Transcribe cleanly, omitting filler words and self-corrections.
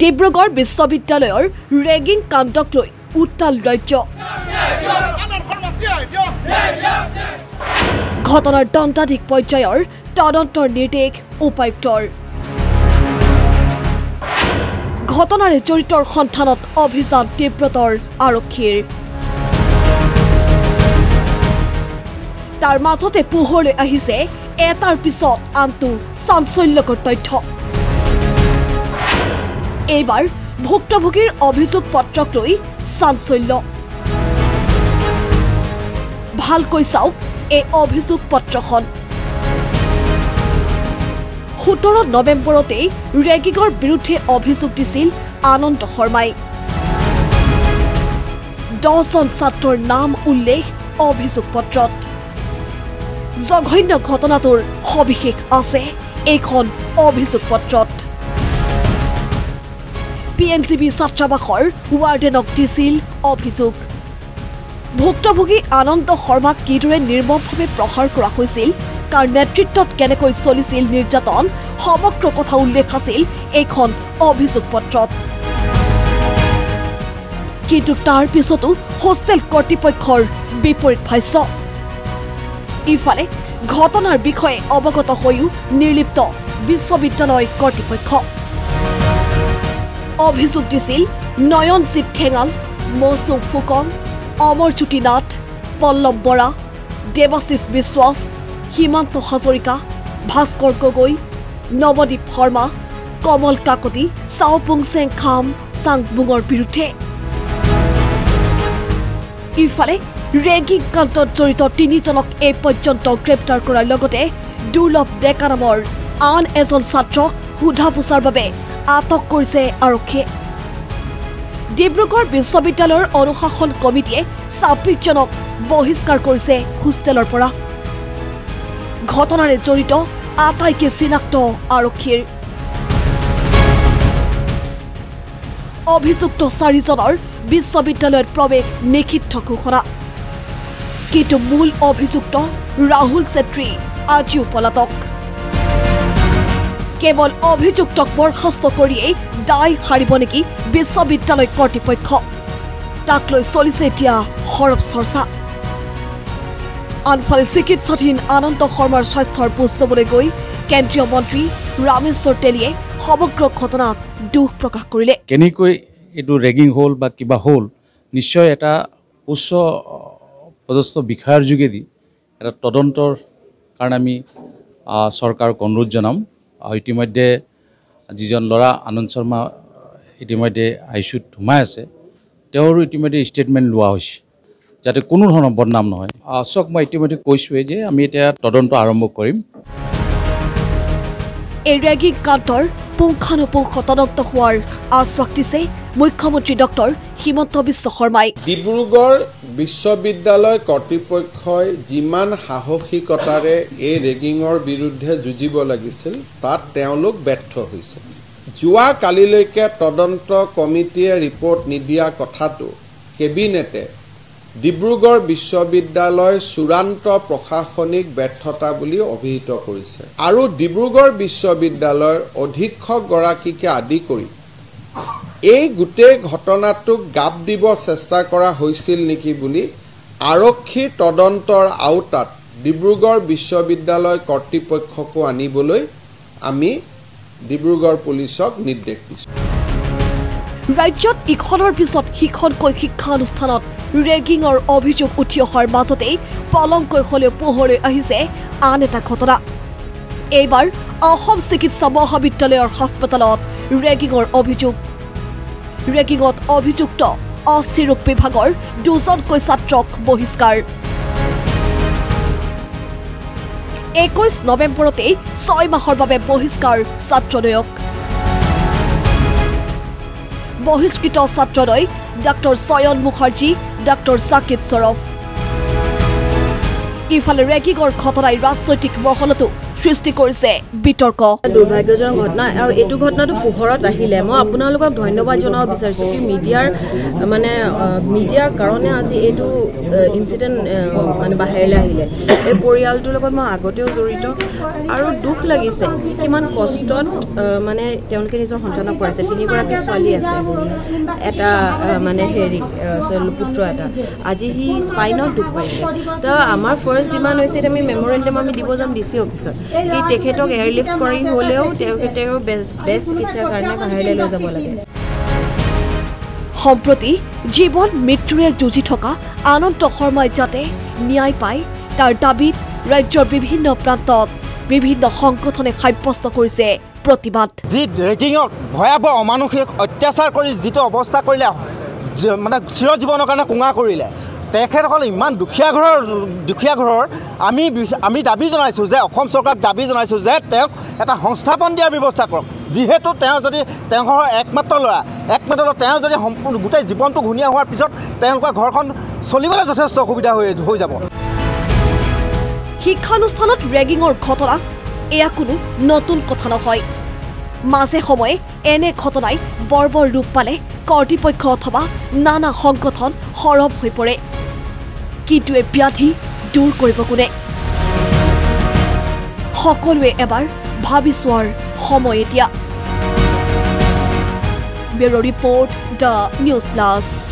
ডিব্ৰুগড় বিশ্ববিদ্যালয়ৰ ৰেগিং কাণ্ডক লৈ উত্তাল ৰাজ্য ঘটনাৰ দণ্ডাধীশ পৰ্যায়ৰ তদন্তৰ নিৰ্দেশ উপায়ুক্তৰ ঘটনাৰে জড়িতৰ সন্ধানত অভিযান তীব্ৰতৰ আৰক্ষীৰ তাৰ মাজতে পোহৰলৈ আহিছে এটাৰ পিছত আনটো চাঞ্চল্যকৰ তথ্য এবাৰ ভুক্তভোগীৰ অভিযোগ পত্ৰক লৈ চাঞ্চল্য ভালকৈ চাওক এই অভিযোগ পত্ৰখন 17 নৱেম্বৰতে ৰেগিঙৰ বিৰুদ্ধে অভিযোগ দিছিল আনন্দ শৰ্মাই 10জন ছাত্ৰৰ নাম উল্লেখ অভিযোগ পত্ৰত জঘন্য ঘটনাটোৰ সবিশেষ আছে এখন অভিযোগ পত্ৰত পিএনচিবি ছাত্ৰাবাসৰ ৱাৰ্ডেনক দিছিল অভিযোগ ভুক্তভোগী আনন্দ শৰ্মাক কিদৰে নিৰ্মমভাৱে প্ৰহাৰ কৰা হৈছিল কাৰ নেতৃত্বত কেনেকৈ চলিছিল নিৰ্যাতন সমগ্ৰ কথা উল্লেখ আছিল এখন অভিযোগ পত্ৰত কিন্তু তাৰ পিছতো হোষ্টেল কৰ্তৃপক্ষৰ বিপৰীত ভাষ্য ইফালে ঘটনাৰ বিষয়ে অৱগত হৈও নিৰ্লিপ্ত বিশ্ববিদ্যালয় কৰ্তৃপক্ষ অভিযোগ দিছিল নয়নজিৎ ঠেঙাল মৌচুম ফুকন অমৰজ্যোতি নাথ পল্লৱ বৰা দেৱাশিষ বিশ্বাস হিমন্ত হাজৰিকা ভাস্কৰ গগৈ নৱদীপ শৰ্মা কমল কাকতি চাওপুংচেং খাম চাংবুঙৰ বিৰুদ্ধে ইফালে ৰেগিং কাণ্ডত জড়িত তিনিজনক এই পৰ্যন্ত গ্ৰেপ্তাৰ কৰাৰ লগতে দুৰ্লভ ডেকা নামৰ আন এজন ছাত্ৰক সোধা পোছাৰ বাবে আটক কৰিছে আৰক্ষীয়ে ডিব্ৰুগড় বিশ্ববিদ্যালয়ৰ অনুশাসন কমিটিয়ে ২৬জনক বহিষ্কাৰ কৰিছে হোষ্টেলৰ পৰা ঘটনাৰে জড়িত আটাইকে চিনাক্ত আৰক্ষীৰ অভিযুক্ত ৪জনৰ বিশ্ববিদ্যালয়ত প্ৰৱেশ নিষিদ্ধ ঘোষণা কিন্তু মূল অভিযুক্ত ৰাহুল চেত্ৰী আজিও পলাতক কেৱল অভিযুক্তক বৰ্খাস্ত কৰিয়েই দায় সাৰিব নেকি বিশ্ববিদ্যালয় কৰ্তৃপক্ষ তাক লৈ চলিছে এতিয়া সৰব চৰ্চা আনফালে চিকিৎসাধীন আনন্দ শৰ্মাৰ স্বাস্থ্যৰ বুজ লবলৈ গৈ কেন্দ্ৰীয় মন্ত্ৰী ৰামেশ্বৰ তেলীয়ে সমগ্ৰ ঘটনাত দুখ প্ৰকাশ কৰিলে কেনেকৈ এইটো ৰেগিং হ'ল বা কিবা হ'ল নিশ্চয় এটা উচ্চ পদস্থ বিষয়ৰ যোগেদি এটা তদন্তৰ কাৰণে আমি চৰকাৰক অনুৰোধ জনাম ইতিমধ্যে যিজন ল'ৰা আনন্দ শৰ্মা ইতিমধ্যে আইচুত সোমাই আছে তেওঁৰো ইতিমধ্যে ষ্টেটমেণ্ট লোৱা হৈছে যাতে কোনো ধৰণৰ বদনাম নহয় আচক মই ইতিমধ্যে কৈছোঁৱেই যে আমি এতিয়া তদন্ত আৰম্ভ কৰিম এই ৰেগিং কাণ্ডৰ পুংখানুপুংখ তদন্ত হোৱাৰ আশ্বাস দিছে মুখ্যমন্ত্ৰী ডক্টৰ হিমন্ত বিশ্ব শৰ্মাই ডিব্ৰুগড় বিশ্ববিদ্যালয় কৰ্তৃপক্ষই যিমান সাহসিকতাৰে এই ৰেগিঙৰ বিৰুদ্ধে যুঁজিব লাগিছিল তাত তেওঁলোক ব্যৰ্থ হৈছে যোৱা কালিলৈকে তদন্ত কমিটিয়ে ৰিপৰ্ট নিদিয়া কথাটো কেবিনেটে ডিব্ৰুগড় বিশ্ববিদ্যালয় চূড়ান্ত প্ৰশাসনিক ব্যৰ্থতা বুলি অভিহিত কৰিছে আৰু ডিব্ৰুগড় বিশ্ববিদ্যালয়ৰ অধীক্ষকগৰাকীকে আদি কৰি এই গোটেই ঘটনাটোক গাপ দিব চেষ্টা কৰা হৈছিল নেকি বুলি আৰক্ষী তদন্তৰ আওতাত ডিব্ৰুগড় বিশ্ববিদ্যালয় কৰ্তৃপক্ষকো আনিবলৈ আমি ডিব্ৰুগড় পুলিচক নিৰ্দেশ দিছোঁ ৰাজ্যত ইখনৰ পিছত সিখনকৈ শিক্ষানুষ্ঠানত ৰেগিঙৰ অভিযোগ উঠি অহাৰ মাজতে পলমকৈ হ'লেও পোহৰলৈ আহিছে আন এটা ঘটনা এইবাৰ অসম চিকিৎসা মহাবিদ্যালয়ৰ হাস্পতালত ৰেগিঙৰ অভিযোগ ৰেগিঙত অভিযুক্ত অস্থিৰোগ বিভাগৰ দুজনকৈ ছাত্ৰক বহিষ্কাৰ ২১ নৱেম্বৰতে ৬ মাহৰ বাবে বহিষ্কাৰ ছাত্ৰদ্বয়ক বহিষ্কৃত ছাত্ৰদ্বয় ডাক্তৰ চয়ন মুখাৰ্জী ডাক্তৰ সাকিব চৰফ ইফালে ৰেগিঙৰ ঘটনাই ৰাজনৈতিক মহলতো সৃষ্টি কৰিছে বিতৰ্ক দুৰ্ভাগ্যজনক ঘটনা আৰু এটো ঘটনাটো পোহৰত আহিলে মই আপোনালোকক ধন্যবাদ জনাব বিচাৰিছো কি মিডিয়াৰ মানে মিডিয়াৰ কাৰণে আজি এটো ইনসিডেন্ট মানে বাহিৰলৈ আহিলে এই পৰিয়ালটোৰ লগত মই আগতেও জড়িত আৰু দুখ লাগিছে কিমান কষ্ট মানে তেওঁলোকে নিজৰ সন্তানক পঢ়াইছে তিনিগৰাকী ছোৱালী আছে এটা মানে হেৰি ছোৱালী পুত্ৰ এটা আজি হি স্পাইনত দুখ পাইছে তো আমাৰ ফাৰ্স্ট ডিমান্ড হৈছে আমি মেমোৰেণ্ডাম আমি দিব যাম ডিসি অফিসত কি তেখেতক এয়াৰলিফ্ট কৰি হলেও তেখেতৰ বেস্ট ইচ্ছা কাৰণে বাহিৰলৈ লৈ যাব লাগে সম্প্ৰতি জীৱন মৃত্যুৰে যুঁজি থকা আনন্দ শৰ্মাই যাতে ন্যায় পায় তাৰ দাবীত ৰাজ্যৰ বিভিন্ন প্ৰান্তত বিভিন্ন সংগঠনে সাব্যস্ত কৰিছে প্ৰতিবাদ যি ৰেগিঙক ভয়াবহ অমানৱিক অত্যাচাৰ কৰি যিটো অৱস্থা কৰিলে মানে চিৰজীৱনৰ কাৰণে কুঙা কৰিলে তেখেতসকল ইমান দুখীয়া ঘৰৰ আমি দাবী জনাইছোঁ যে অসম চৰকাৰক দাবী জনাইছোঁ যে তেওঁক এটা সংস্থাপন দিয়াৰ ব্যৱস্থা কৰক যেহেতু তেওঁ যদি তেওঁৰ ঘৰৰ একমাত্ৰ ল'ৰা একমাত্ৰ তেওঁ যদি সম্পূৰ্ণ গোটেই জীৱনটো ঘূণীয়া হোৱাৰ পিছত তেওঁলোকৰ ঘৰখন চলিবলৈ যথেষ্ট অসুবিধা হৈ যাব শিক্ষানুষ্ঠানত ৰেগিঙৰ ঘটনা এয়া কোনো নতুন কথা নহয় মাজে সময়ে এনে ঘটনাই বৰ্বৰ ৰূপ পালে কৰ্তৃপক্ষ অথবা নানা সংগঠন সৰব হৈ পৰে কিন্তু এই ব্যাধি দূৰ কৰিব কোনে সকলোৱে এবাৰ ভাবি চোৱাৰ সময় এতিয়া bureau' report the news plus